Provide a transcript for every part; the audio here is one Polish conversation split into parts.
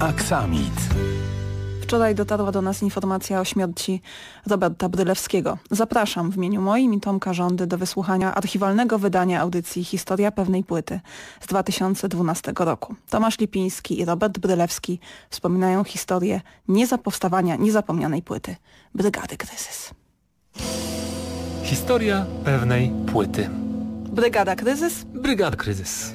Aksamit. Wczoraj dotarła do nas informacja o śmierci Roberta Brylewskiego. Zapraszam w imieniu moim i Tomka Żądy do wysłuchania archiwalnego wydania audycji Historia pewnej płyty z 2012 roku. Tomasz Lipiński i Robert Brylewski wspominają historię niezapowstawania niezapomnianej płyty Brygady Kryzys. Historia pewnej płyty. Brygada Kryzys. Brygada Kryzys.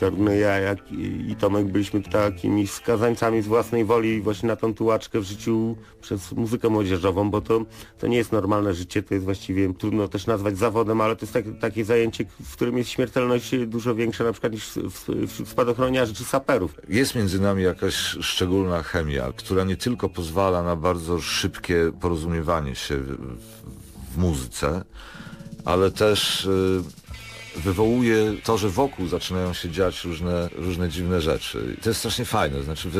Zarówno ja, jak i Tomek byliśmy takimi skazańcami z własnej woli właśnie na tą tułaczkę w życiu przez muzykę młodzieżową, bo to nie jest normalne życie, to jest właściwie trudno też nazwać zawodem, ale to jest takie zajęcie, w którym jest śmiertelność dużo większa na przykład niż wśród spadochroniarzy czy saperów. Jest między nami jakaś szczególna chemia, która nie tylko pozwala na bardzo szybkie porozumiewanie się w muzyce, ale też wywołuje to, że wokół zaczynają się dziać różne dziwne rzeczy. To jest strasznie fajne, znaczy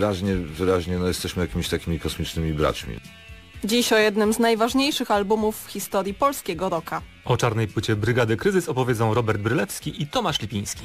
wyraźnie no jesteśmy jakimiś takimi kosmicznymi braćmi. Dziś o jednym z najważniejszych albumów w historii polskiego rocka. O czarnej płycie Brygady Kryzys opowiedzą Robert Brylewski i Tomasz Lipiński.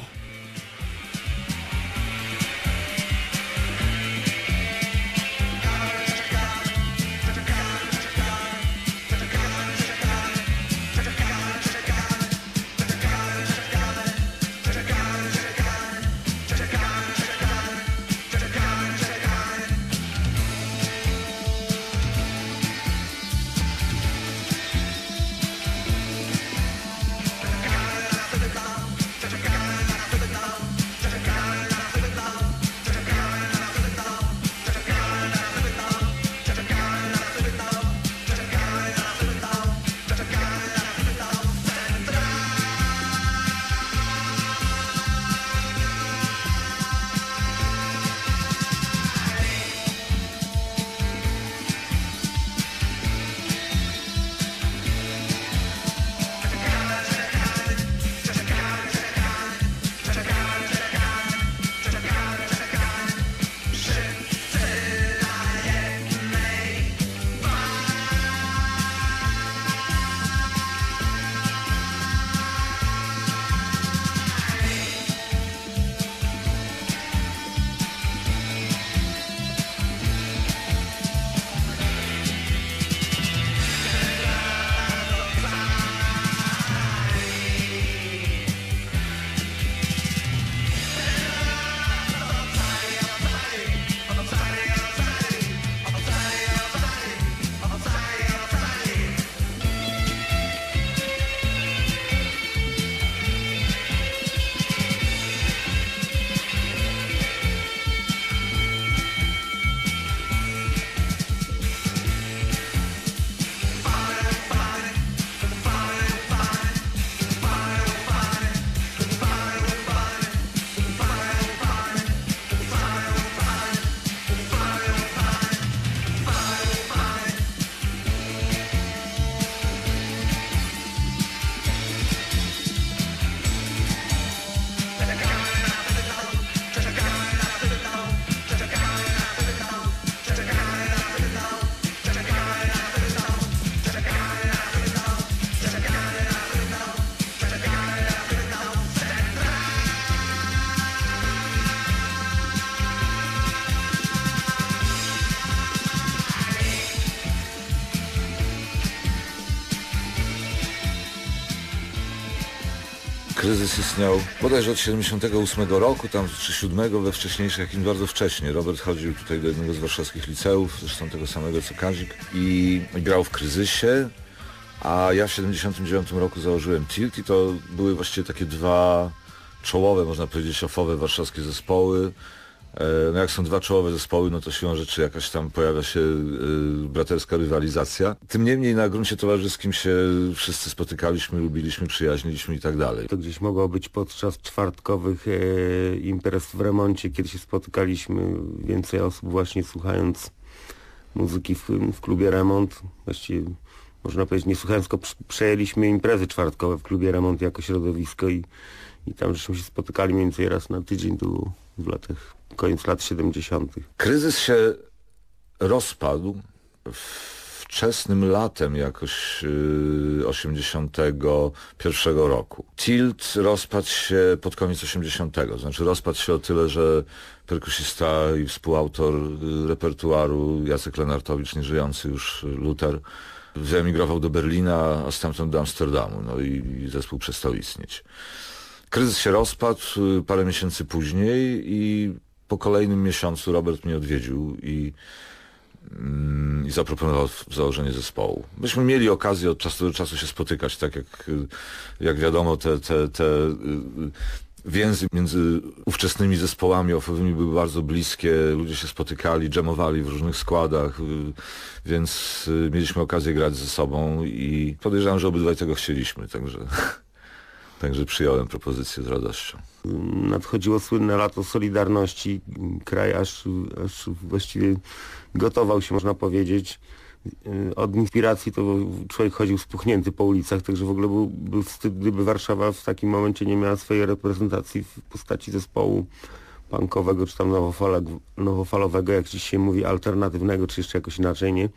Kryzys istniał bodajże od 78 roku, tam czy 7 we wcześniejszych, jakimś bardzo wcześnie. Robert chodził tutaj do jednego z warszawskich liceów, zresztą tego samego co Kazik, i grał w Kryzysie, a ja w 79 roku założyłem Tilt i to były właściwie takie dwa czołowe, można powiedzieć, ofowe warszawskie zespoły. No jak są dwa czołowe zespoły, no to siłą rzeczy jakaś tam pojawia się braterska rywalizacja. Tym niemniej na gruncie towarzyskim się wszyscy spotykaliśmy, lubiliśmy, przyjaźniliśmy i tak dalej. To gdzieś mogło być podczas czwartkowych imprez w remoncie, kiedy się spotykaliśmy więcej osób właśnie słuchając muzyki w klubie Remont. Właściwie można powiedzieć, nie słuchając, tylko przejęliśmy imprezy czwartkowe w klubie Remont jako środowisko i tam żeśmy się spotykali mniej więcej raz na tydzień, to było w latach, koniec lat 70. Kryzys się rozpadł w wczesnym latem jakoś 81 roku. Tilt rozpadł się pod koniec 80. Znaczy rozpadł się o tyle, że perkusista i współautor repertuaru Jacek Lenartowicz, nieżyjący już Luter, wyemigrował do Berlina, a stamtąd do Amsterdamu. No i zespół przestał istnieć. Kryzys się rozpadł parę miesięcy później i po kolejnym miesiącu Robert mnie odwiedził i zaproponował założenie zespołu. Myśmy mieli okazję od czasu do czasu się spotykać, tak jak wiadomo, te więzy między ówczesnymi zespołami offowymi były bardzo bliskie, ludzie się spotykali, dżemowali w różnych składach, więc mieliśmy okazję grać ze sobą i podejrzewam, że obydwaj tego chcieliśmy, także przyjąłem propozycję z radością. Nadchodziło słynne lato Solidarności, kraj aż właściwie gotował się, można powiedzieć. Od inspiracji to człowiek chodził spuchnięty po ulicach, także w ogóle był wstyd, gdyby Warszawa w takim momencie nie miała swojej reprezentacji w postaci zespołu punkowego, czy tam nowofalowego, jak dziś się mówi, alternatywnego, czy jeszcze jakoś inaczej, nie?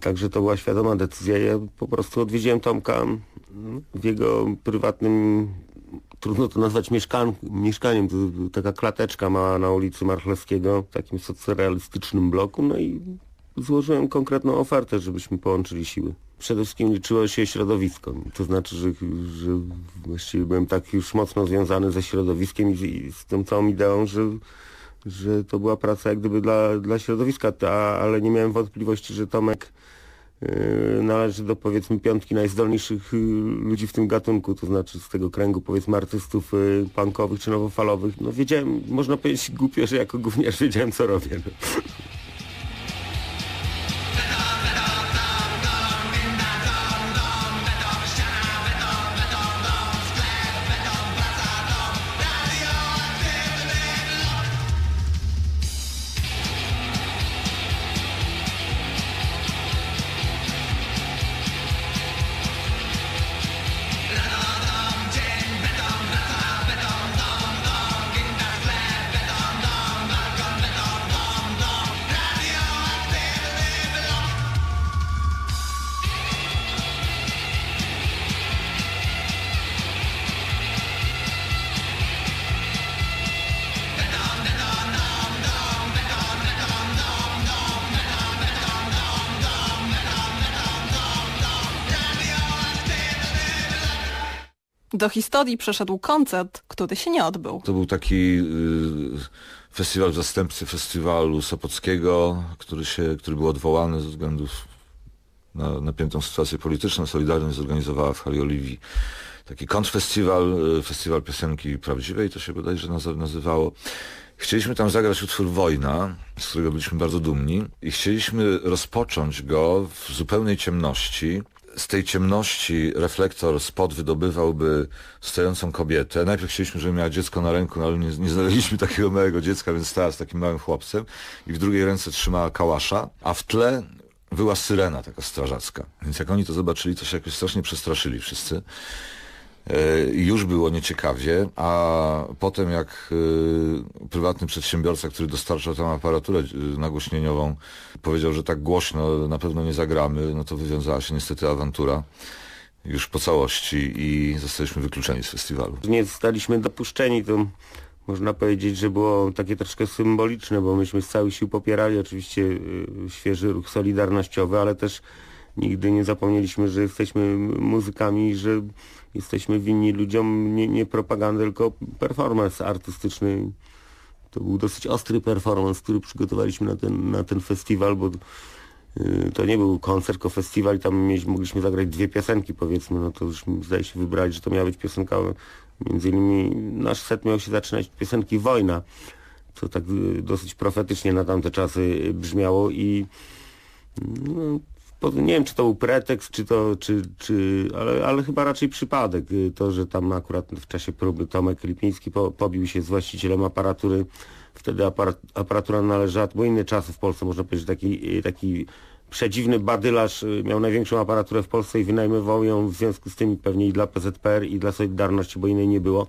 Także to była świadoma decyzja. Ja po prostu odwiedziłem Tomka w jego prywatnym, trudno to nazwać mieszkaniem, to taka klateczka mała na ulicy Marchlewskiego, w takim socrealistycznym bloku, no i złożyłem konkretną ofertę, żebyśmy połączyli siły. Przede wszystkim liczyło się środowisko, to znaczy, że właściwie byłem tak już mocno związany ze środowiskiem i z tą całą ideą, że to była praca jak gdyby dla środowiska, ale nie miałem wątpliwości, że Tomek należy do, powiedzmy, piątki najzdolniejszych ludzi w tym gatunku, to znaczy z tego kręgu, powiedzmy, artystów punkowych czy nowofalowych. No wiedziałem, można powiedzieć głupio, że jako gówniarz wiedziałem, co robię. Do historii przeszedł koncert, który się nie odbył. To był taki festiwal zastępcy festiwalu sopockiego, który był odwołany ze względów na napiętą sytuację polityczną. Solidarność zorganizowała w Halioliwii taki kontrfestiwal, festiwal piosenki prawdziwej, to się bodajże nazywało. Chcieliśmy tam zagrać utwór Wojna, z którego byliśmy bardzo dumni i chcieliśmy rozpocząć go w zupełnej ciemności. Z tej ciemności reflektor spod wydobywałby stojącą kobietę. Najpierw chcieliśmy, żeby miała dziecko na ręku, ale nie znaleźliśmy takiego małego dziecka, więc stała z takim małym chłopcem i w drugiej ręce trzymała kałasza, a w tle była syrena taka strażacka. Więc jak oni to zobaczyli, to się jakoś strasznie przestraszyli wszyscy. Już było nieciekawie, a potem jak prywatny przedsiębiorca, który dostarczał tam aparaturę nagłośnieniową, powiedział, że tak głośno na pewno nie zagramy, no to wywiązała się niestety awantura już po całości i zostaliśmy wykluczeni z festiwalu. Nie zostaliśmy dopuszczeni, to można powiedzieć, że było takie troszkę symboliczne, bo myśmy z całych sił popierali oczywiście świeży ruch solidarnościowy, ale też nigdy nie zapomnieliśmy, że jesteśmy muzykami, że jesteśmy winni ludziom nie propagandę, tylko performance artystyczny. To był dosyć ostry performance, który przygotowaliśmy na ten festiwal, bo to nie był koncert, tylko festiwal i tam mogliśmy zagrać dwie piosenki, powiedzmy. No to już zdaje się wybrali, że to miała być piosenka, między innymi nasz set miał się zaczynać od piosenki Wojna, co tak dosyć profetycznie na tamte czasy brzmiało i no, nie wiem, czy to był pretekst, ale chyba raczej przypadek. To, że tam akurat w czasie próby Tomek Lipiński pobił się z właścicielem aparatury. Wtedy aparatura należała, bo inny czas w Polsce, można powiedzieć, taki przedziwny badylarz miał największą aparaturę w Polsce i wynajmował ją w związku z tym pewnie i dla PZPR, i dla Solidarności, bo innej nie było.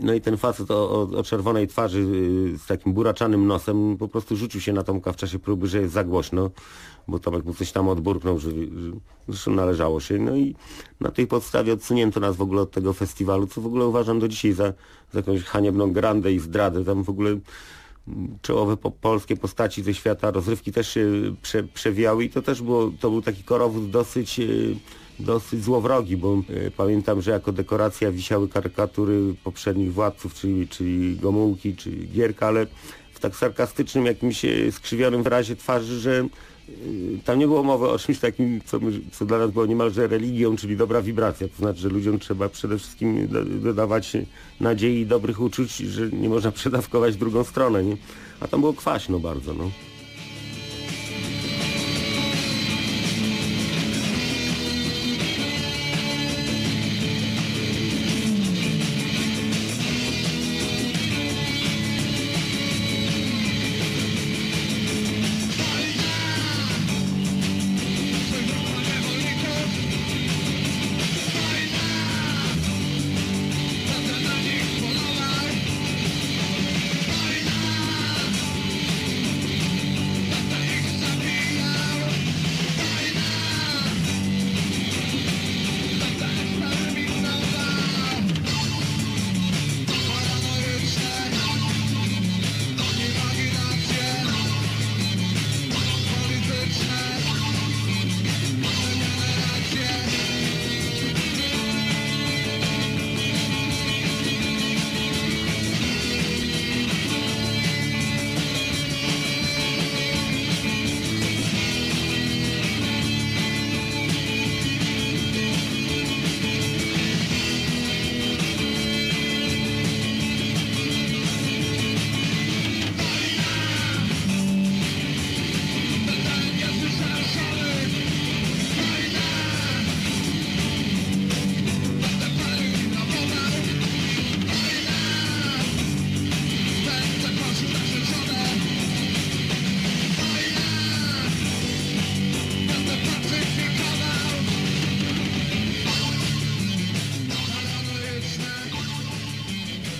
No i ten facet o czerwonej twarzy z takim buraczanym nosem po prostu rzucił się na Tomka w czasie próby, że jest za głośno, bo Tomek mu coś tam odburknął, że zresztą należało się. No i na tej podstawie odsunięto nas w ogóle od tego festiwalu, co w ogóle uważam do dzisiaj za jakąś haniebną grandę i zdradę. Tam w ogóle czołowe polskie postaci ze świata rozrywki też się przewijały i to był taki korowód dosyć złowrogi, bo pamiętam, że jako dekoracja wisiały karykatury poprzednich władców, czyli Gomułki, czy Gierka, ale w tak sarkastycznym, jakimś skrzywionym wyrazie twarzy, że tam nie było mowy o czymś takim, co dla nas było niemalże religią, czyli dobra wibracja. To znaczy, że ludziom trzeba przede wszystkim dodawać nadziei i dobrych uczuć, że nie można przedawkować drugą stronę, nie? A tam było kwaśno bardzo, no.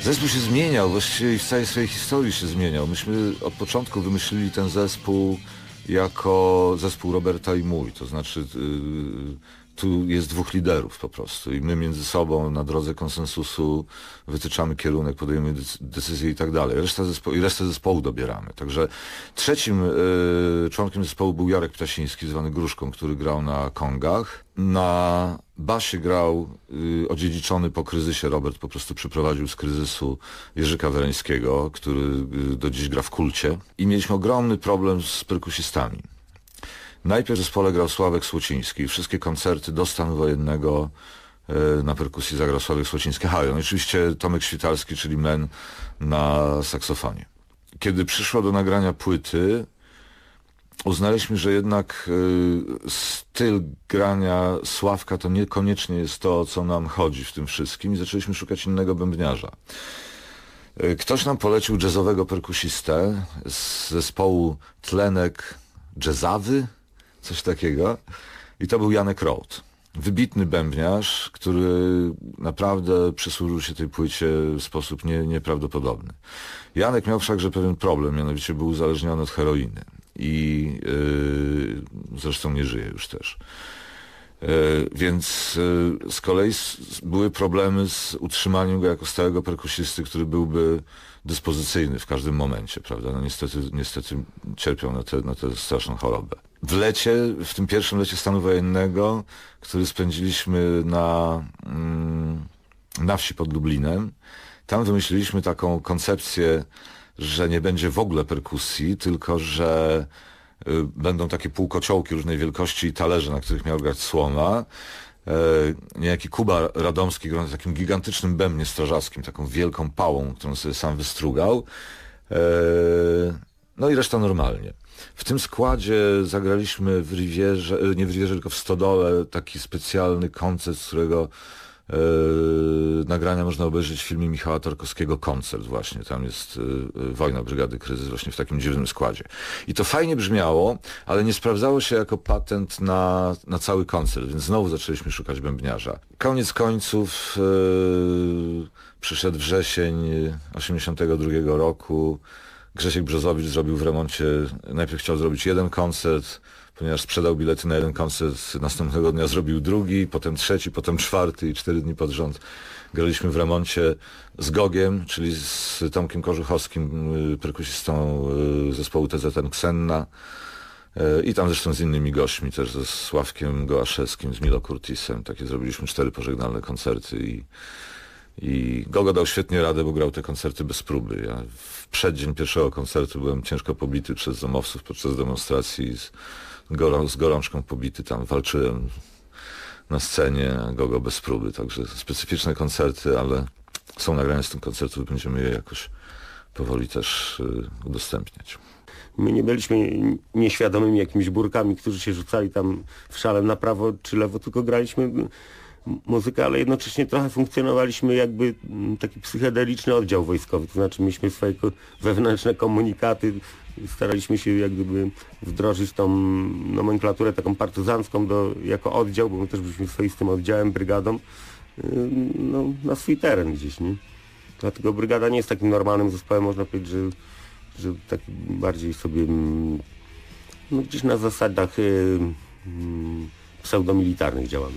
Zespół się zmieniał, właściwie w całej swojej historii się zmieniał. Myśmy od początku wymyślili ten zespół jako zespół Roberta i mój, to znaczy tu jest dwóch liderów po prostu i my między sobą na drodze konsensusu wytyczamy kierunek, podejmujemy decyzje i tak dalej. Resztę zespołu dobieramy. Także trzecim członkiem zespołu był Jarek Ptasiński, zwany Gruszką, który grał na kongach. Na basie grał odziedziczony po kryzysie Robert, po prostu przyprowadził z kryzysu Jerzyka Wereńskiego, który do dziś gra w Kulcie. I mieliśmy ogromny problem z perkusistami. Najpierw w zespole grał Sławek Słociński. Wszystkie koncerty do stanu wojennego na perkusji zagrał Sławek Słociński. No i oczywiście Tomek Świtalski, czyli Mlen na saksofonie. Kiedy przyszło do nagrania płyty, uznaliśmy, że jednak styl grania Sławka to niekoniecznie jest to, o co nam chodzi w tym wszystkim i zaczęliśmy szukać innego bębniarza. Ktoś nam polecił jazzowego perkusistę z zespołu Tlenek Jazzawy, coś takiego, i to był Janek Root. Wybitny bębniarz, który naprawdę przysłużył się tej płycie w sposób nieprawdopodobny. Janek miał wszakże pewien problem, mianowicie był uzależniony od heroiny i zresztą nie żyje już też. Więc z kolei były problemy z utrzymaniem go jako stałego perkusisty, który byłby dyspozycyjny w każdym momencie, prawda? No niestety cierpiał na tę straszną chorobę. W lecie, w tym pierwszym lecie stanu wojennego, który spędziliśmy na wsi pod Lublinem, tam wymyśliliśmy taką koncepcję, że nie będzie w ogóle perkusji, tylko że będą takie półkociołki różnej wielkości i talerze, na których miał grać słoma. Niejaki Kuba Radomski grał na takim gigantycznym bębnie strażackim, taką wielką pałą, którą sobie sam wystrugał. No i reszta normalnie. W tym składzie zagraliśmy w Rivierze, nie w Rivierze, tylko w Stodole, taki specjalny koncert, z którego nagrania można obejrzeć w filmie Michała Torkowskiego Koncert właśnie. Tam jest Wojna Brygady Kryzys właśnie w takim dziwnym składzie. I to fajnie brzmiało, ale nie sprawdzało się jako patent na cały koncert, więc znowu zaczęliśmy szukać bębniarza. Koniec końców przyszedł wrzesień 1982 roku. Grzesiek Brzozowicz zrobił w remoncie, najpierw chciał zrobić jeden koncert, ponieważ sprzedał bilety na jeden koncert, następnego dnia zrobił drugi, potem trzeci, potem czwarty i 4 dni pod rząd graliśmy w remoncie z Gogiem, czyli z Tomkiem Kożuchowskim, perkusistą zespołu TZN Ksenna i tam zresztą z innymi gośćmi, też ze Sławkiem Gołaszewskim, z Milo Kurtisem. Takie zrobiliśmy 4 pożegnalne koncerty i Gogo dał świetnie radę, bo grał te koncerty bez próby. Ja w przeddzień pierwszego koncertu byłem ciężko pobity przez zomowców podczas demonstracji, z gorączką pobity, tam walczyłem na scenie, Gogo bez próby. Także specyficzne koncerty, ale są nagrania z tych koncertów, będziemy je jakoś powoli też udostępniać. My nie byliśmy nieświadomymi jakimiś burkami, którzy się rzucali tam w szalem na prawo czy lewo, tylko graliśmy muzykę, ale jednocześnie trochę funkcjonowaliśmy jakby taki psychedeliczny oddział wojskowy, to znaczy mieliśmy swoje wewnętrzne komunikaty, staraliśmy się jak gdyby wdrożyć tą nomenklaturę taką partyzancką jako oddział, bo my też byliśmy swoistym oddziałem, brygadą, no, na swój teren gdzieś, nie? Dlatego brygada nie jest takim normalnym zespołem, można powiedzieć, że taki bardziej sobie no, gdzieś na zasadach pseudomilitarnych działamy.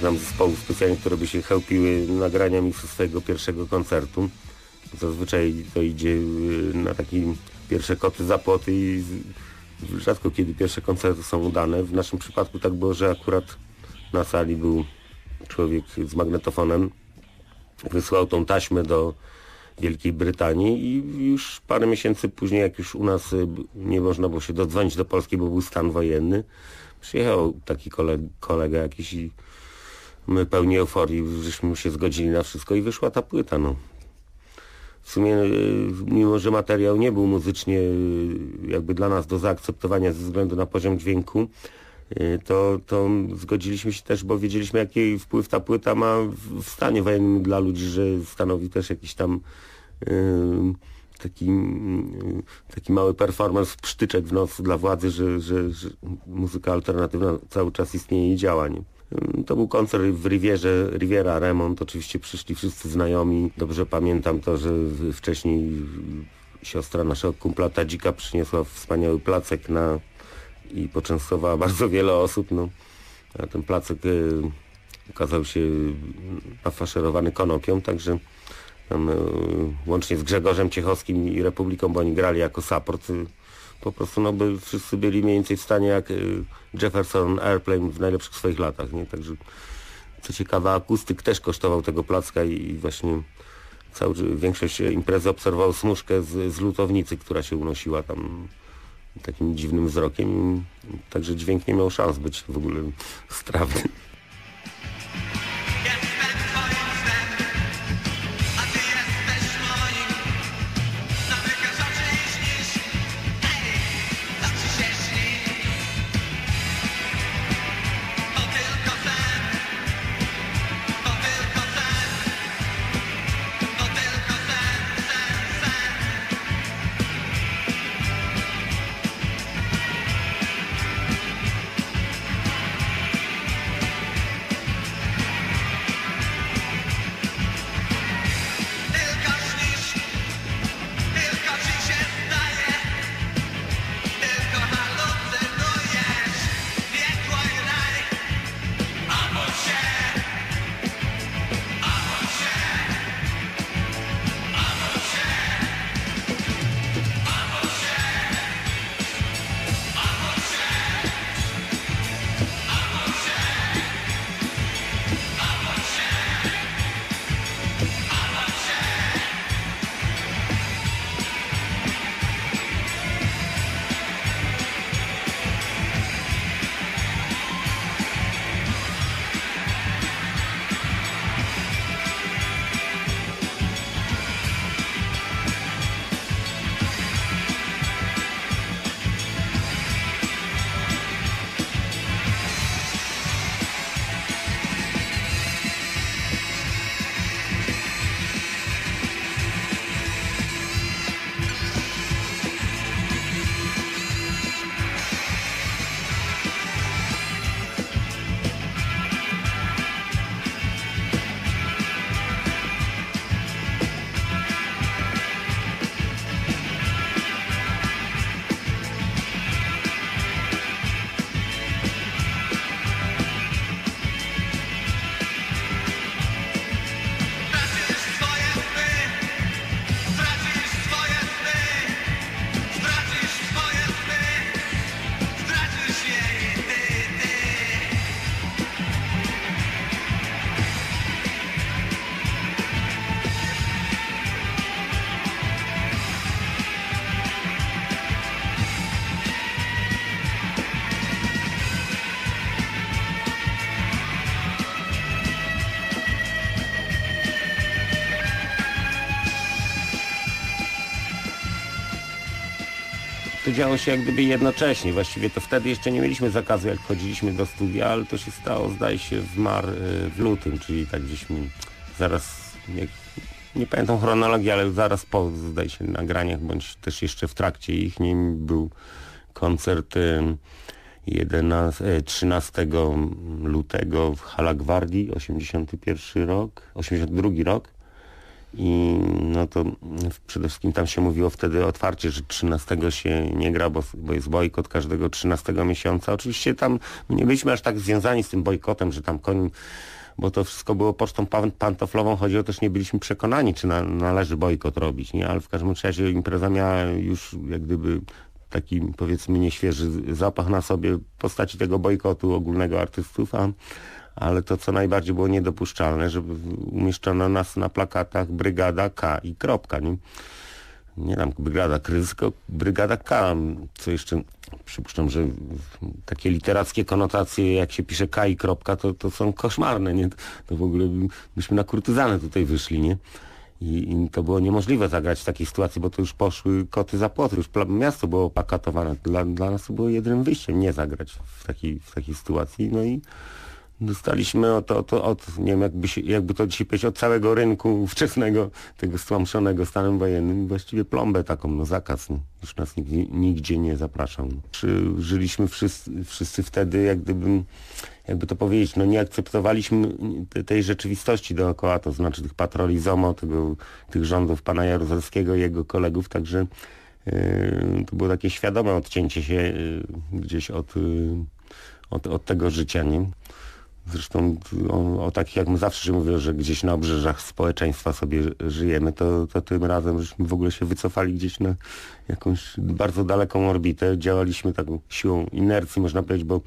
Znam zespołów specjalnych, które by się chełpiły nagraniami ze swojego pierwszego koncertu. Zazwyczaj to idzie na takie pierwsze koty za płoty i rzadko kiedy pierwsze koncerty są udane. W naszym przypadku tak było, że akurat na sali był człowiek z magnetofonem. Wysłał tą taśmę do Wielkiej Brytanii i już parę miesięcy później, jak już u nas nie można było się dodzwonić do Polski, bo był stan wojenny, przyjechał taki kolega jakiś i my pełni euforii, żeśmy się zgodzili na wszystko i wyszła ta płyta, no. W sumie, mimo że materiał nie był muzycznie jakby dla nas do zaakceptowania ze względu na poziom dźwięku, to zgodziliśmy się też, bo wiedzieliśmy, jaki wpływ ta płyta ma w stanie wojennym dla ludzi, że stanowi też jakiś tam taki mały performance, psztyczek w nos dla władzy, że muzyka alternatywna cały czas istnieje i działa, nie? To był koncert w Rivierze, Riviera Remont, oczywiście przyszli wszyscy znajomi. Dobrze pamiętam to, że wcześniej siostra naszego kumpla Tadzika przyniosła wspaniały placek i poczęstowała bardzo wiele osób. No. A ten placek okazał się nafaszerowany konopią, także tam, łącznie z Grzegorzem Ciechowskim i Republiką, bo oni grali jako support. Po prostu no, by wszyscy byli mniej więcej w stanie jak Jefferson Airplane w najlepszych swoich latach, nie? Także co ciekawe, akustyk też kosztował tego placka i właśnie większość imprezy obserwował smuszkę z lutownicy, która się unosiła tam takim dziwnym wzrokiem, także dźwięk nie miał szans być w ogóle strawny. Działo się jak gdyby jednocześnie, właściwie to wtedy jeszcze nie mieliśmy zakazu, jak chodziliśmy do studia, ale to się stało, zdaje się, w lutym, czyli tak gdzieś zaraz, nie pamiętam chronologii, ale zaraz po, zdaje się, nagraniach, bądź też jeszcze w trakcie ich, nim był koncert 13 lutego w Hala Gwardii, 82 rok. I no to przede wszystkim tam się mówiło wtedy otwarcie, że 13 się nie gra, bo jest bojkot każdego 13 miesiąca. Oczywiście tam nie byliśmy aż tak związani z tym bojkotem, że tam bo to wszystko było pocztą pantoflową, chodziło też, nie byliśmy przekonani, czy należy bojkot robić, nie? Ale w każdym razie impreza miała już jak gdyby taki, powiedzmy, nieświeży zapach na sobie w postaci tego bojkotu ogólnego artystów, ale to, co najbardziej było niedopuszczalne, żeby umieszczono nas na plakatach Brygada K i kropka, nie? nie tam Brygada Kryzys, tylko Brygada K, co jeszcze przypuszczam, że takie literackie konotacje, jak się pisze K i kropka, to są koszmarne, nie? To w ogóle byśmy na kurtyzanę tutaj wyszli, nie? I to było niemożliwe zagrać w takiej sytuacji, bo to już poszły koty za płot, już miasto było opakatowane. Dla nas to było jedynym wyjściem nie zagrać w takiej sytuacji. No i dostaliśmy od nie wiem, jakby to dzisiaj powiedzieć, od całego rynku wczesnego, tego stłamszonego stanem wojennym, właściwie plombę taką, no zakaz. No. Już nas nigdzie nie zapraszał. Żyliśmy wszyscy wtedy, jak gdyby, jakby to powiedzieć, no nie akceptowaliśmy tej rzeczywistości dookoła, to znaczy tych patroli ZOMO, tych rządów pana Jaruzelskiego i jego kolegów, także to było takie świadome odcięcie się gdzieś od tego życia, nie? Zresztą o takich, jak my zawsze mówią, że gdzieś na obrzeżach społeczeństwa sobie żyjemy, to tym razem żeśmy w ogóle się wycofali gdzieś na jakąś bardzo daleką orbitę. Działaliśmy taką siłą inercji, można powiedzieć, bo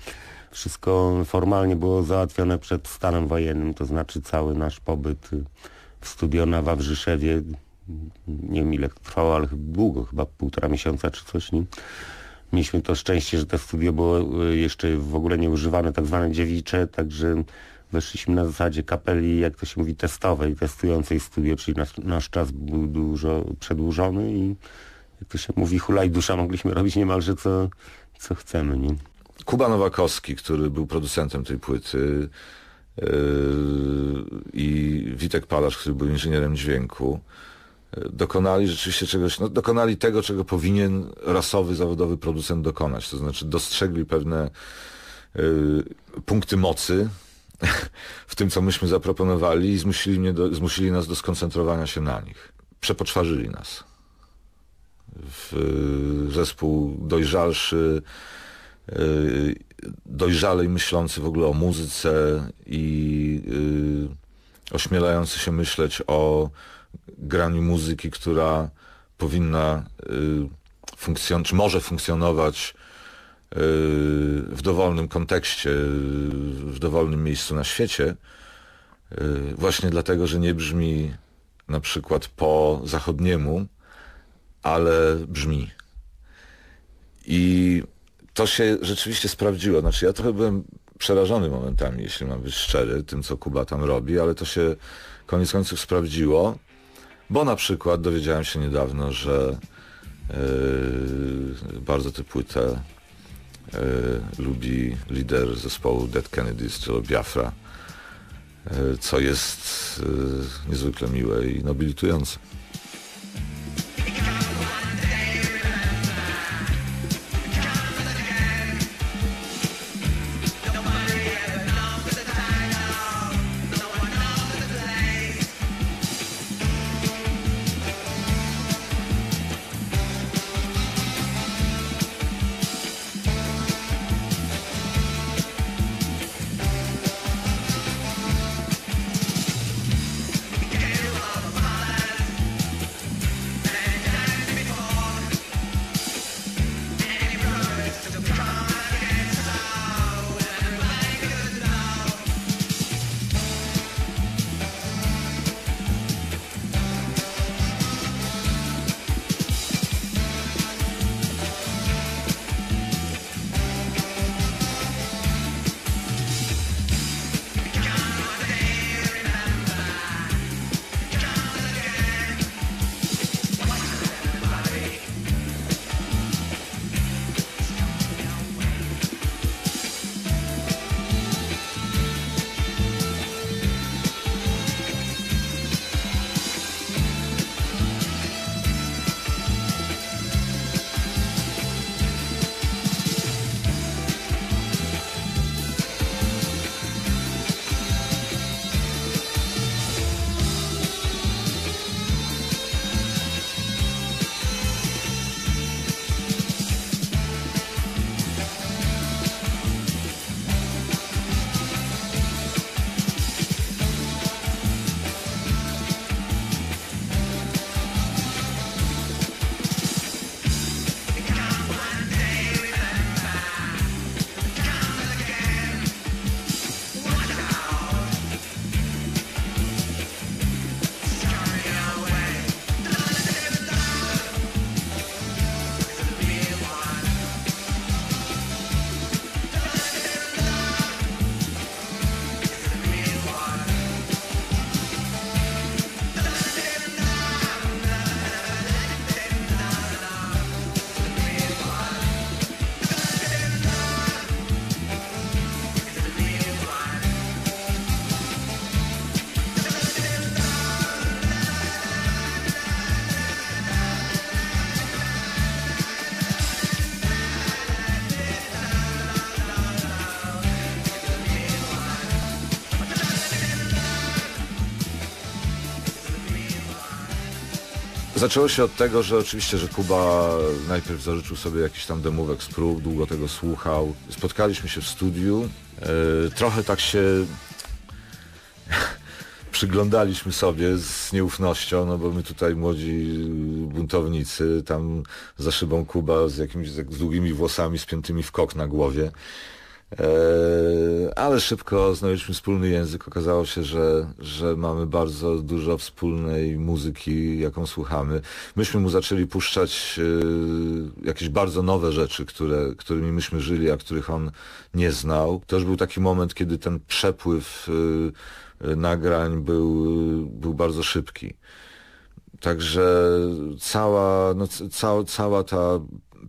wszystko formalnie było załatwione przed stanem wojennym, to znaczy cały nasz pobyt w Studiona, w Wawrzyszewie, nie wiem ile trwało, ale długo, chyba 1,5 miesiąca czy coś, nie? Mieliśmy to szczęście, że to studio było jeszcze w ogóle nieużywane, tak zwane dziewicze, także weszliśmy na zasadzie kapeli, jak to się mówi, testowej, testującej studio, czyli nasz czas był dużo przedłużony i jak to się mówi, hulaj dusza, mogliśmy robić niemalże co chcemy, nie? Kuba Nowakowski, który był producentem tej płyty, i Witek Palasz, który był inżynierem dźwięku, dokonali rzeczywiście czegoś, no dokonali tego, czego powinien rasowy, zawodowy producent dokonać. To znaczy dostrzegli pewne punkty mocy w tym, co myśmy zaproponowali i zmusili nas do skoncentrowania się na nich. Przepoczwarzyli nas w zespół dojrzalszy, dojrzalej myślący w ogóle o muzyce i ośmielający się myśleć o graniu muzyki, która powinna funkcjonować, czy może funkcjonować w dowolnym kontekście, w dowolnym miejscu na świecie, właśnie dlatego, że nie brzmi na przykład po zachodniemu, ale brzmi. I to się rzeczywiście sprawdziło. Znaczy ja trochę byłem przerażony momentami, jeśli mam być szczery, tym co Kuba tam robi, ale to się koniec końców sprawdziło. Bo na przykład dowiedziałem się niedawno, że bardzo tę płytę lubi lider zespołu Dead Kennedys, Jello Biafra, co jest niezwykle miłe i nobilitujące. Zaczęło się od tego, że oczywiście, że Kuba najpierw zażyczył sobie jakiś tam demówek z prób, długo tego słuchał. Spotkaliśmy się w studiu, trochę tak się przyglądaliśmy sobie z nieufnością, no bo my tutaj młodzi buntownicy, tam za szybą Kuba z jakimiś z długimi włosami spiętymi w kok na głowie. Ale szybko znaleźliśmy wspólny język. Okazało się, że mamy bardzo dużo wspólnej muzyki, jaką słuchamy. Myśmy mu zaczęli puszczać jakieś bardzo nowe rzeczy, którymi myśmy żyli, a których on nie znał. To już był taki moment, kiedy ten przepływ nagrań był bardzo szybki. Także cała ta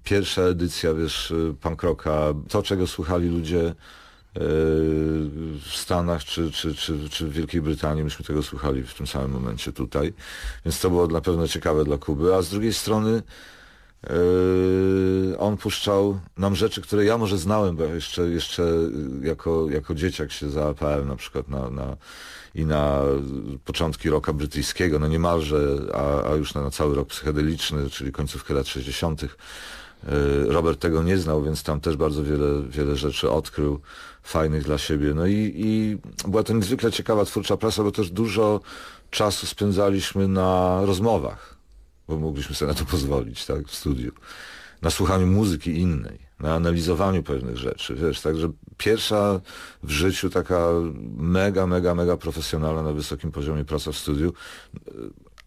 pierwsza edycja, wiesz, punk rocka, to czego słuchali ludzie w Stanach czy w Wielkiej Brytanii, myśmy tego słuchali w tym samym momencie tutaj, więc to było na pewno ciekawe dla Kuby, a z drugiej strony on puszczał nam rzeczy, które ja może znałem, bo jeszcze jako dzieciak się załapałem na przykład na początki rocka brytyjskiego, no niemalże, a już na cały rok psychedeliczny, czyli końcówkę lat 60. Robert tego nie znał, więc tam też bardzo wiele rzeczy odkrył fajnych dla siebie. No i była to niezwykle ciekawa twórcza praca, bo też dużo czasu spędzaliśmy na rozmowach, bo mogliśmy sobie na to pozwolić, tak, w studiu, na słuchaniu muzyki innej, na analizowaniu pewnych rzeczy, wiesz, także pierwsza w życiu taka mega profesjonalna na wysokim poziomie praca w studiu,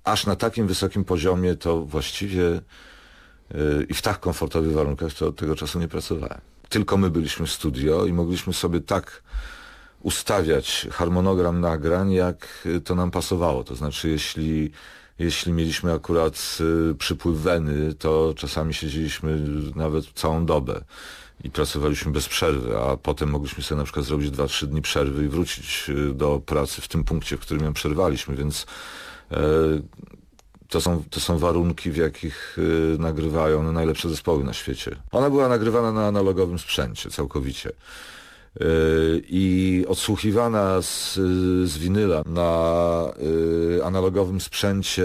aż na takim wysokim poziomie to właściwie i w tak komfortowych warunkach to od tego czasu nie pracowałem. Tylko my byliśmy w studio i mogliśmy sobie tak ustawiać harmonogram nagrań, jak to nam pasowało, to znaczy jeśli mieliśmy akurat przypływ weny, to czasami siedzieliśmy nawet całą dobę i pracowaliśmy bez przerwy, a potem mogliśmy sobie na przykład zrobić 2-3 dni przerwy i wrócić do pracy w tym punkcie, w którym ją przerwaliśmy, więc to są warunki, w jakich nagrywają najlepsze zespoły na świecie. Ona była nagrywana na analogowym sprzęcie całkowicie i odsłuchiwana z winyla na analogowym sprzęcie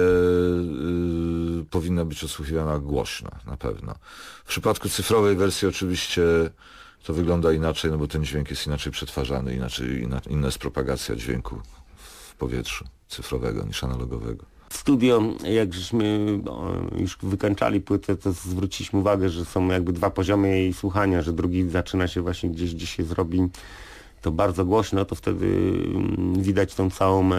powinna być odsłuchiwana głośno, na pewno. W przypadku cyfrowej wersji oczywiście to wygląda inaczej, no bo ten dźwięk jest inaczej przetwarzany, inna jest propagacja dźwięku w powietrzu cyfrowego niż analogowego. W studio, jak żeśmy już wykańczali płytę, to zwróciliśmy uwagę, że są jakby dwa poziomy jej słuchania, że drugi zaczyna się właśnie gdzieś się zrobi to bardzo głośno, to wtedy widać tą całą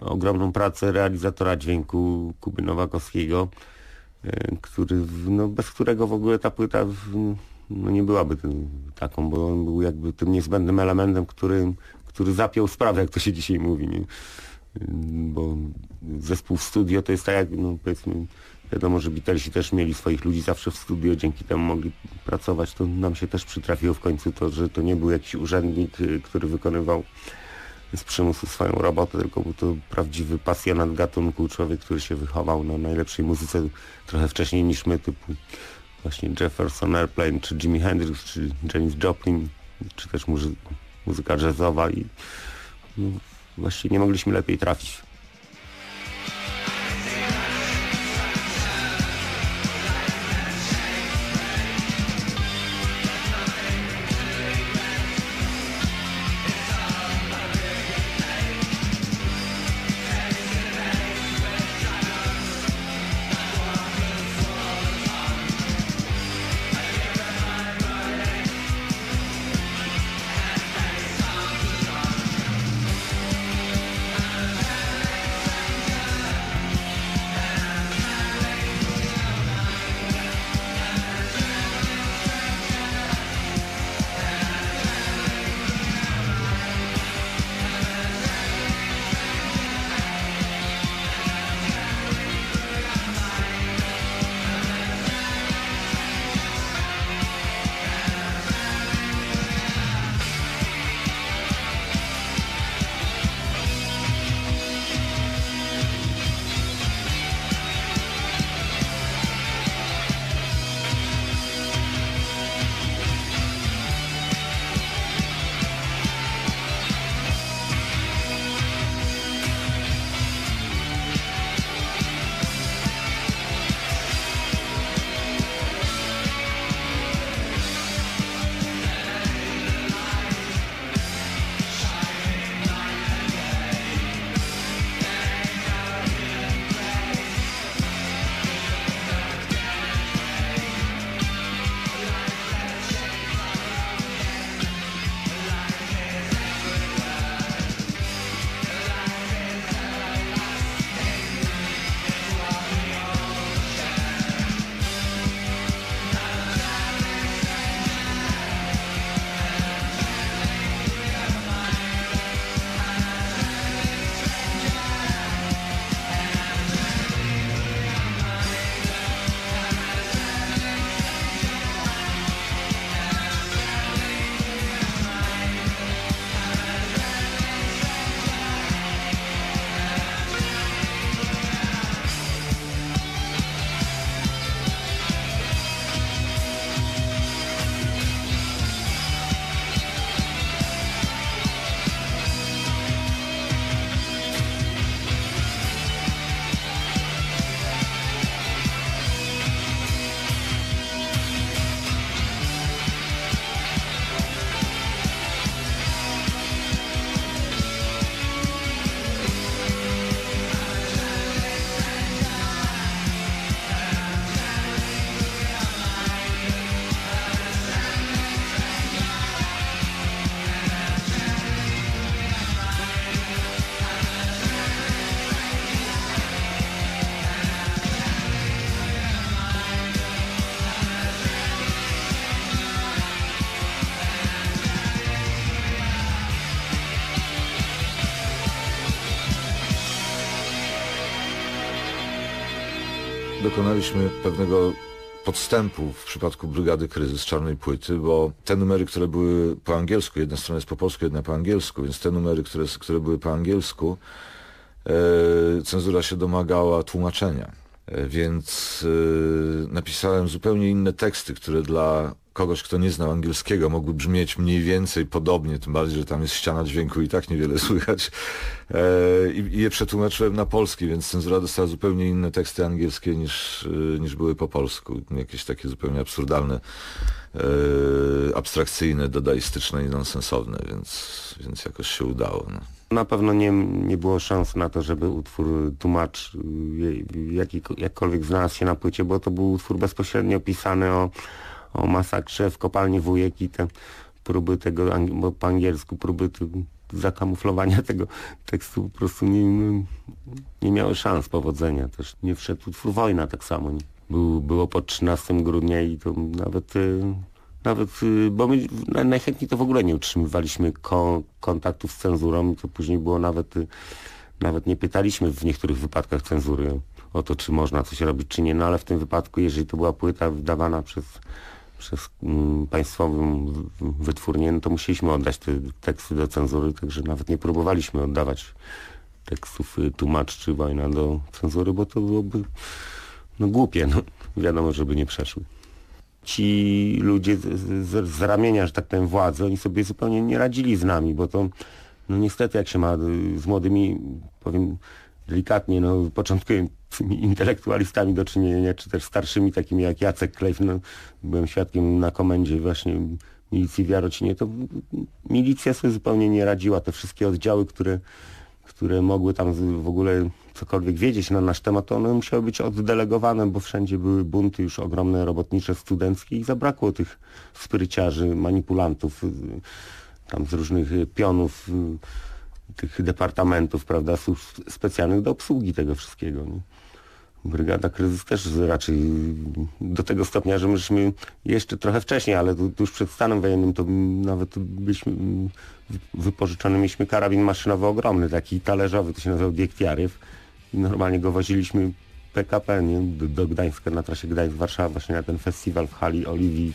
ogromną pracę realizatora dźwięku Kuby Nowakowskiego, który, no, bez którego w ogóle ta płyta nie byłaby taką, bo on był jakby tym niezbędnym elementem, który zapiął sprawę, jak to się dzisiaj mówi, nie? Bo zespół w studio to jest tak jak, no powiedzmy, wiadomo, że Beatlesi też mieli swoich ludzi zawsze w studio, dzięki temu mogli pracować, to nam się też przytrafiło w końcu to, że to nie był jakiś urzędnik, który wykonywał z przymusu swoją robotę, tylko był to prawdziwy pasjonat gatunku, człowiek, który się wychował na najlepszej muzyce trochę wcześniej niż my, typu właśnie Jefferson Airplane, czy Jimi Hendrix, czy Janis Joplin, czy też muzyka jazzowa i no, właściwie nie mogliśmy lepiej trafić. dokonaliśmy pewnego podstępu w przypadku Brygady Kryzys Czarnej Płyty, bo te numery, które były po angielsku, jedna strona jest po polsku, jedna po angielsku, więc te numery, które były po angielsku, cenzura się domagała tłumaczenia. Więc napisałem zupełnie inne teksty, które dla kogoś, kto nie znał angielskiego, mogły brzmieć mniej więcej podobnie, tym bardziej, że tam jest ściana dźwięku i tak niewiele słychać. I je przetłumaczyłem na polski, więc cenzura dostała zupełnie inne teksty angielskie niż były po polsku. Jakieś takie zupełnie absurdalne, abstrakcyjne, dadaistyczne i nonsensowne, więc jakoś się udało. No. Na pewno nie było szans na to, żeby utwór tłumacz jakkolwiek znalazł się na płycie, bo to był utwór bezpośrednio pisany o masakrze w kopalni Wujek i te próby tego, bo po angielsku próby zakamuflowania tego tekstu po prostu nie miały szans powodzenia. Też nie wszedł utwór Wojna tak samo. Było po 13 grudnia i to nawet, bo my najchętniej to w ogóle nie utrzymywaliśmy kontaktów z cenzurą i to później było nawet nie pytaliśmy w niektórych wypadkach cenzury o to, czy można coś robić, czy nie, no ale w tym wypadku, jeżeli to była płyta wydawana przez państwową wytwórnię, no to musieliśmy oddać te teksty do cenzury, także nawet nie próbowaliśmy oddawać tekstów Tłumacz czy Wojna do cenzury, bo to byłoby głupie, wiadomo, żeby nie przeszły. Ci ludzie z ramienia, że tak powiem, władzy, oni sobie zupełnie nie radzili z nami, bo to niestety jak się ma z młodymi, powiem delikatnie, początkującymi intelektualistami do czynienia, czy też starszymi takimi jak Jacek Klejf, byłem świadkiem na komendzie właśnie milicji w Jarocinie, to milicja sobie zupełnie nie radziła. Te wszystkie oddziały, które mogły tam w ogóle cokolwiek wiedzieć na nasz temat, to one musiały być oddelegowane, bo wszędzie były bunty już ogromne, robotnicze, studenckie i zabrakło tych spryciarzy, manipulantów, tam z różnych pionów, tych departamentów, prawda, służb specjalnych do obsługi tego wszystkiego. Nie? Brygada Kryzys też raczej do tego stopnia, że myśmy jeszcze trochę wcześniej, ale tuż przed stanem wojennym to nawet byliśmy wypożyczony, mieliśmy karabin maszynowy ogromny, taki talerzowy, to się nazywał Diektiaryw i normalnie go woziliśmy PKP, nie? Do Gdańska, na trasie Gdańsk-Warszawa właśnie na ten festiwal w hali Oliwii.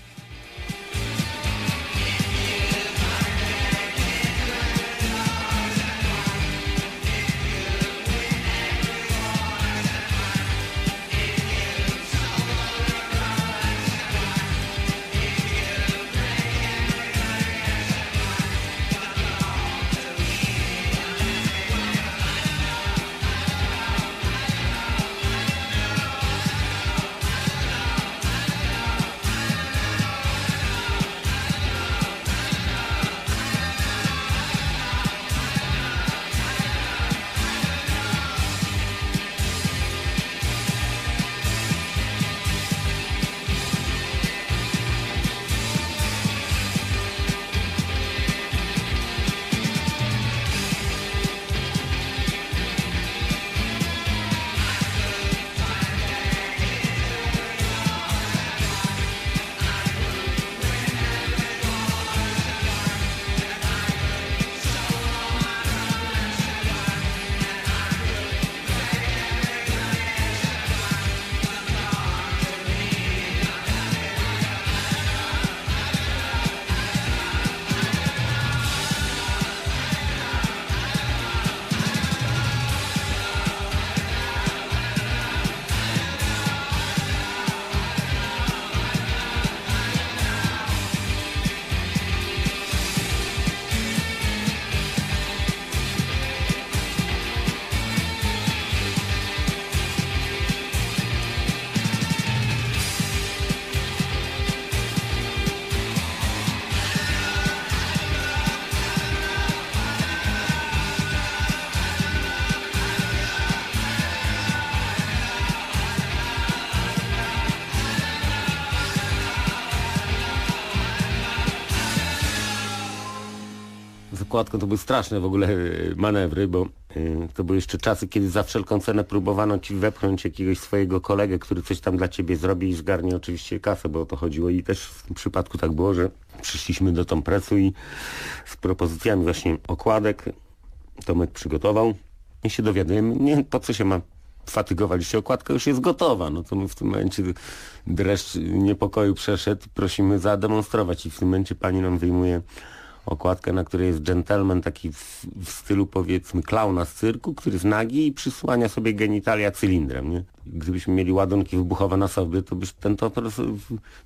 To były straszne w ogóle manewry, bo to były jeszcze czasy, kiedy za wszelką cenę próbowano ci wepchnąć jakiegoś swojego kolegę, który coś tam dla ciebie zrobi i zgarnie oczywiście kasę, bo o to chodziło i też w tym przypadku tak było, że przyszliśmy do Tom Pressu i z propozycjami właśnie okładek Tomek przygotował i się dowiadujemy, nie po co się ma fatygowaliście, okładka już jest gotowa. No to w tym momencie dreszcz niepokoju przeszedł, prosimy zademonstrować i w tym momencie pani nam wyjmuje okładkę, na której jest dżentelmen taki w stylu powiedzmy klauna z cyrku, który jest nagi i przysłania sobie genitalia cylindrem, nie? Gdybyśmy mieli ładunki wybuchowe na sobie, to byś ten to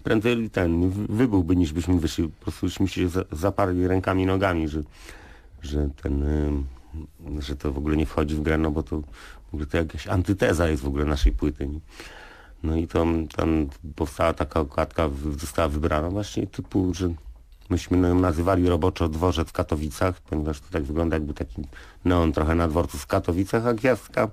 prędzej ten wybuchłby, niż byśmy wyszli. Po prostu byśmy się zaparli rękami i nogami, że to w ogóle nie wchodzi w grę, no bo to w ogóle to jakaś antyteza jest w ogóle naszej płyty, nie? No i tam powstała taka okładka, została wybrana właśnie typu, że myśmy ją nazywali roboczo dworzec w Katowicach, ponieważ to tak wygląda, jakby taki neon trochę na dworcu w Katowicach, a gwiazdka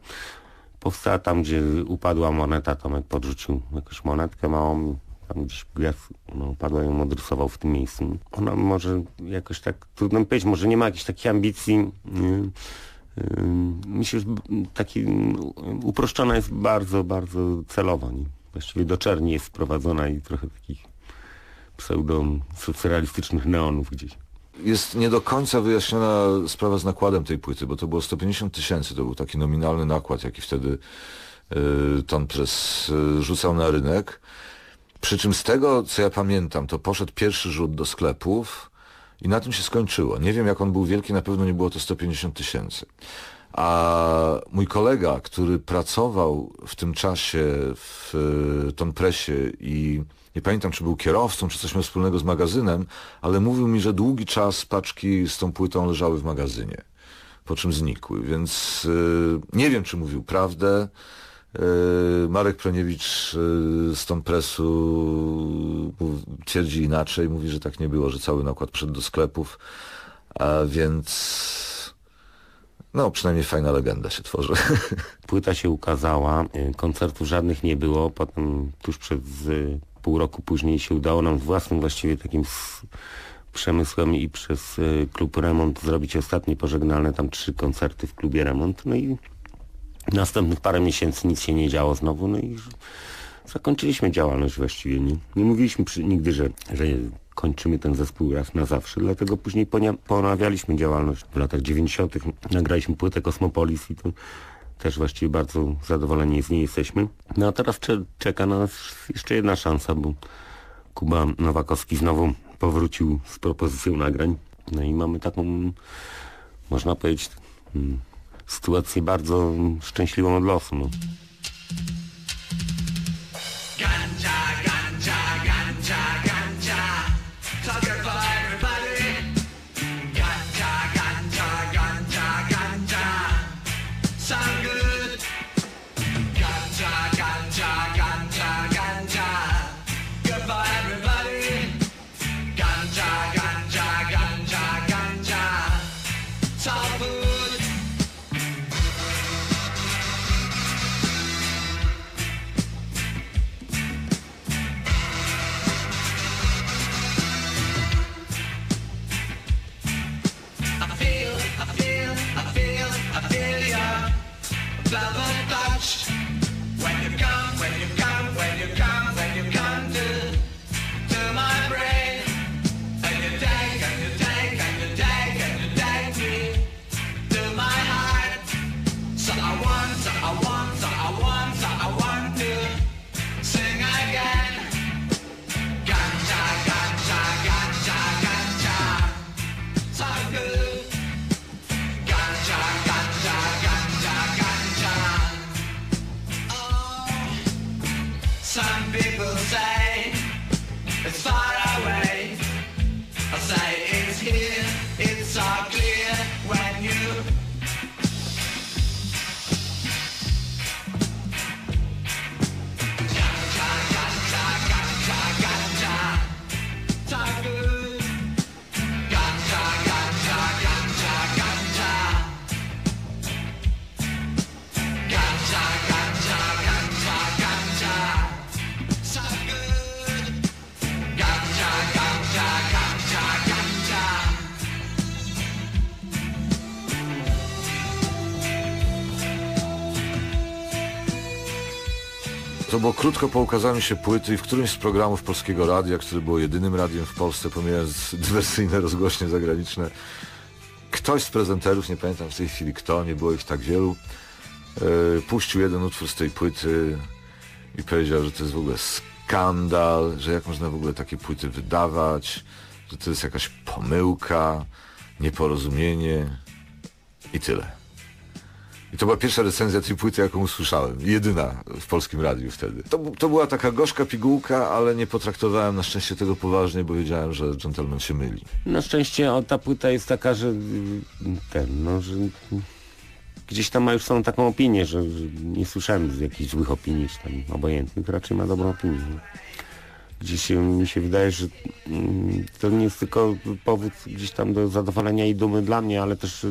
powstała tam, gdzie upadła moneta. Tomek podrzucił jakąś monetkę małą, tam gdzieś gwiazdka upadła, ją odrysował w tym miejscu. Ona może jakoś tak, trudno mi powiedzieć, może nie ma jakiejś takiej ambicji. Myślę, że taki uproszczona jest bardzo, bardzo celowo. Nie? Właściwie do czerni jest wprowadzona i trochę takich pseudo-socrealistycznych neonów gdzieś. Jest nie do końca wyjaśniona sprawa z nakładem tej płyty, bo to było 150 000, to był taki nominalny nakład, jaki wtedy Tonpress rzucał na rynek. Przy czym z tego, co ja pamiętam, to poszedł pierwszy rzut do sklepów i na tym się skończyło. Nie wiem, jak on był wielki, na pewno nie było to 150 000. A mój kolega, który pracował w tym czasie w Tonpressie i nie pamiętam, czy był kierowcą, czy coś miał wspólnego z magazynem, ale mówił mi, że długi czas paczki z tą płytą leżały w magazynie, po czym znikły, więc nie wiem, czy mówił prawdę. Marek Proniewicz z Tonpressu twierdzi inaczej, mówi, że tak nie było, że cały nakład przyszedł do sklepów, a więc... No, przynajmniej fajna legenda się tworzy. Płyta się ukazała, koncertów żadnych nie było, potem tuż przed pół roku później się udało nam własnym właściwie takim przemysłem i przez klub Remont zrobić ostatnie pożegnalne, tam 3 koncerty w klubie Remont, no i następnych parę miesięcy nic się nie działo znowu, no i zakończyliśmy działalność właściwie, nie? Nie mówiliśmy nigdy, że kończymy ten zespół raz na zawsze, dlatego później ponawialiśmy działalność. W latach 90. nagraliśmy płytę Kosmopolis i to też właściwie bardzo zadowoleni z niej jesteśmy. No a teraz czeka nas jeszcze jedna szansa, bo Kuba Nowakowski znowu powrócił z propozycją nagrań. No i mamy taką, można powiedzieć, sytuację bardzo szczęśliwą od losu. No. To było krótko po ukazaniu się płyty i w którymś z programów Polskiego Radia, które było jedynym radiem w Polsce, pomijając dywersyjne rozgłośnie zagraniczne, ktoś z prezenterów, nie pamiętam w tej chwili kto, nie było ich tak wielu, puścił jeden utwór z tej płyty i powiedział, że to jest w ogóle skandal, że jak można w ogóle takie płyty wydawać, że to jest jakaś pomyłka, nieporozumienie i tyle. I to była pierwsza recenzja tej płyty, jaką usłyszałem. Jedyna w Polskim Radiu wtedy. To była taka gorzka pigułka, ale nie potraktowałem na szczęście tego poważnie, bo wiedziałem, że dżentelmen się myli. Na szczęście ta płyta jest taka, że że gdzieś tam ma już tą taką opinię, że nie słyszałem z jakichś złych opinii, czy tam obojętnych, raczej ma dobrą opinię. Gdzieś mi się wydaje, że to nie jest tylko powód gdzieś tam do zadowolenia i dumy dla mnie, ale też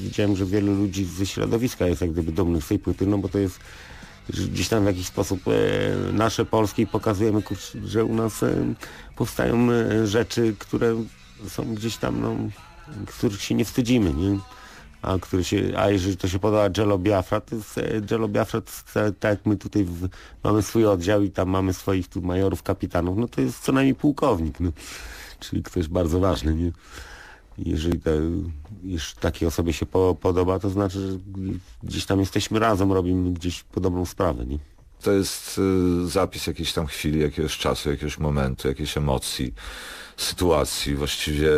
widziałem, że wielu ludzi ze środowiska jest jak gdyby dumnych z tej płyty, no bo to jest gdzieś tam w jakiś sposób nasze polskie i pokazujemy, że u nas powstają rzeczy, które są gdzieś tam, no, których się nie wstydzimy, nie? A jeżeli to się podoba Jello Biafra, to jest Jello Biafra, tak jak my tutaj mamy swój oddział i tam mamy swoich tu majorów, kapitanów, no to jest co najmniej pułkownik, no. Czyli ktoś bardzo ważny, nie? Jeżeli takiej osobie się podoba, to znaczy, że gdzieś tam jesteśmy razem, robimy gdzieś podobną sprawę, nie? To jest zapis jakiejś tam chwili, jakiegoś czasu, jakiegoś momentu, jakiejś emocji, sytuacji. Właściwie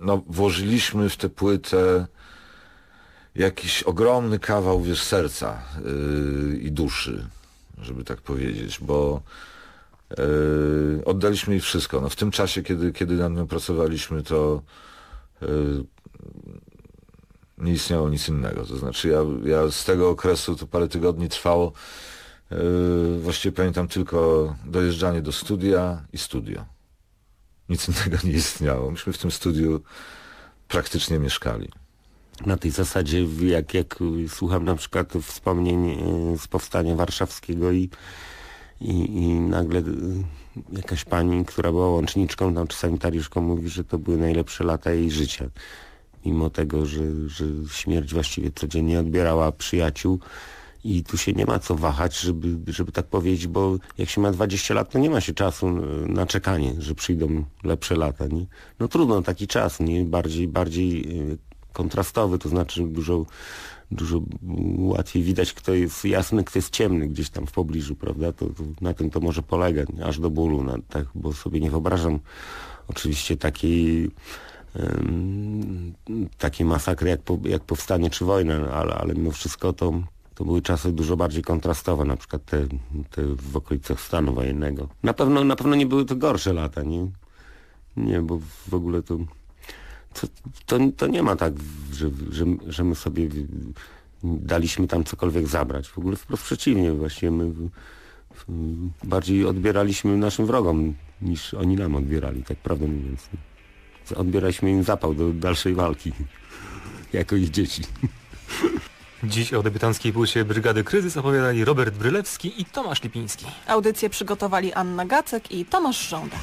no, włożyliśmy w tę płytę jakiś ogromny kawał, serca i duszy, żeby tak powiedzieć, bo oddaliśmy jej wszystko. No, w tym czasie, kiedy nad nią pracowaliśmy, to nie istniało nic innego. To znaczy ja z tego okresu, to parę tygodni trwało, właściwie pamiętam tylko dojeżdżanie do studia i studio. Nic innego nie istniało. Myśmy w tym studiu praktycznie mieszkali. Na tej zasadzie, jak słucham na przykład wspomnień z powstania warszawskiego i nagle jakaś pani, która była łączniczką tam czy sanitariuszką, mówi, że to były najlepsze lata jej życia. Mimo tego, że śmierć właściwie codziennie odbierała przyjaciół i tu się nie ma co wahać, żeby tak powiedzieć, bo jak się ma 20 lat, to nie ma się czasu na czekanie, że przyjdą lepsze lata, nie? No trudno taki czas, nie? Bardziej kontrastowy, to znaczy dużo łatwiej widać, kto jest jasny, kto jest ciemny gdzieś tam w pobliżu, prawda? To na tym to może polega, nie? Aż do bólu, tak, bo sobie nie wyobrażam oczywiście takiej masakry jak powstanie czy wojna, ale mimo wszystko to były czasy dużo bardziej kontrastowe, na przykład te w okolicach stanu wojennego. Na pewno nie były to gorsze lata, nie? Nie, bo w ogóle to nie ma tak, że my sobie daliśmy tam cokolwiek zabrać. W ogóle wprost przeciwnie. Właściwie my bardziej odbieraliśmy naszym wrogom, niż oni nam odbierali, tak prawdę mówiąc. Odbieraliśmy im zapał do dalszej walki, jako ich dzieci. Dziś o debiutanckiej płycie Brygady Kryzys opowiadali Robert Brylewski i Tomasz Lipiński. Audycję przygotowali Anna Gacek i Tomasz Żąda.